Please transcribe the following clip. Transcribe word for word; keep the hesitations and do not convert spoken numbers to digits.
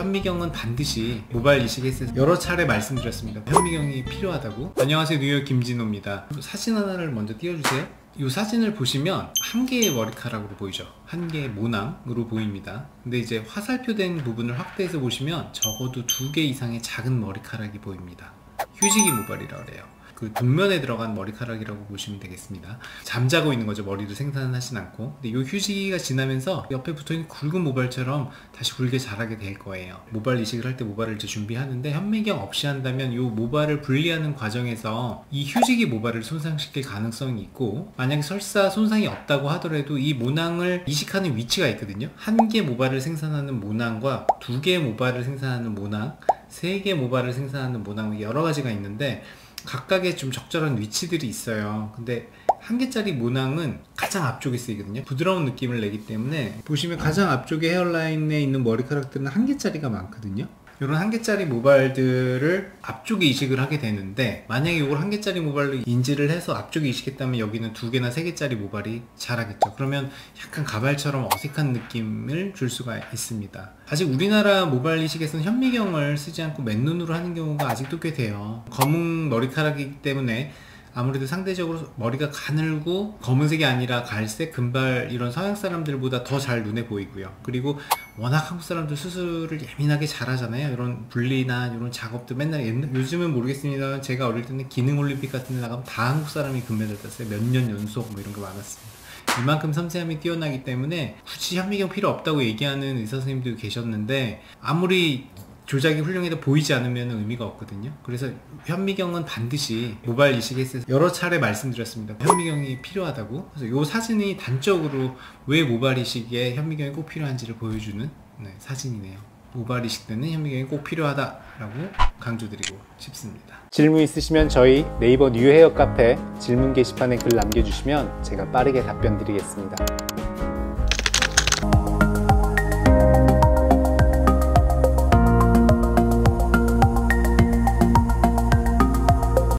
현미경은 반드시 모발 이식했을 여러 차례 말씀드렸습니다. 현미경이 필요하다고. 안녕하세요, 뉴헤어 김진호입니다. 사진 하나를 먼저 띄워주세요. 이 사진을 보시면 한 개의 머리카락으로 보이죠. 한 개의 모낭으로 보입니다. 근데 이제 화살표된 부분을 확대해서 보시면 적어도 두 개 이상의 작은 머리카락이 보입니다. 휴지기 모발이라고 해요. 그 뒷면에 들어간 머리카락이라고 보시면 되겠습니다. 잠자고 있는 거죠. 머리를 생산하진 않고. 근데 이 휴지기가 지나면서 옆에 붙어있는 굵은 모발처럼 다시 굵게 자라게 될 거예요. 모발 이식을 할 때 모발을 이제 준비하는데, 현미경 없이 한다면 이 모발을 분리하는 과정에서 이 휴지기 모발을 손상시킬 가능성이 있고, 만약에 설사 손상이 없다고 하더라도 이 모낭을 이식하는 위치가 있거든요. 한 개 모발을 생산하는 모낭과 두 개 모발을 생산하는 모낭, 세 개 모발을 생산하는 모낭, 여러 가지가 있는데 각각의 좀 적절한 위치들이 있어요. 근데 한 개짜리 모낭은 가장 앞쪽에 쓰이거든요. 부드러운 느낌을 내기 때문에 보시면 가장 앞쪽에 헤어라인에 있는 머리카락들은 한 개짜리가 많거든요. 이런 한 개짜리 모발들을 앞쪽에 이식을 하게 되는데, 만약에 이걸 한 개짜리 모발로 인지를 해서 앞쪽에 이식했다면 여기는 두 개나 세 개짜리 모발이 자라겠죠. 그러면 약간 가발처럼 어색한 느낌을 줄 수가 있습니다. 아직 우리나라 모발 이식에서는 현미경을 쓰지 않고 맨눈으로 하는 경우가 아직도 꽤 돼요. 검은 머리카락이기 때문에 아무래도 상대적으로 머리가 가늘고 검은색이 아니라 갈색, 금발 이런 서양 사람들보다 더 잘 눈에 보이고요. 그리고 워낙 한국 사람들 수술을 예민하게 잘하잖아요. 이런 분리나 이런 작업도 맨날 옛날, 요즘은 모르겠습니다. 제가 어릴 때는 기능올림픽 같은 데 나가면 다 한국 사람이 금메달 땄어요. 몇 년 연속 뭐 이런 거 많았습니다. 이만큼 섬세함이 뛰어나기 때문에 굳이 현미경 필요 없다고 얘기하는 의사 선생님도 계셨는데, 아무리 조작이 훌륭해도 보이지 않으면 의미가 없거든요. 그래서 현미경은 반드시 모발 이식했을 때 여러 차례 말씀드렸습니다. 현미경이 필요하다고. 그래서 이 사진이 단적으로 왜 모발 이식에 현미경이 꼭 필요한지를 보여주는 네, 사진이네요. 모발 이식 때는 현미경이 꼭 필요하다라고 강조드리고 싶습니다. 질문 있으시면 저희 네이버 뉴헤어 카페 질문 게시판에 글 남겨주시면 제가 빠르게 답변 드리겠습니다.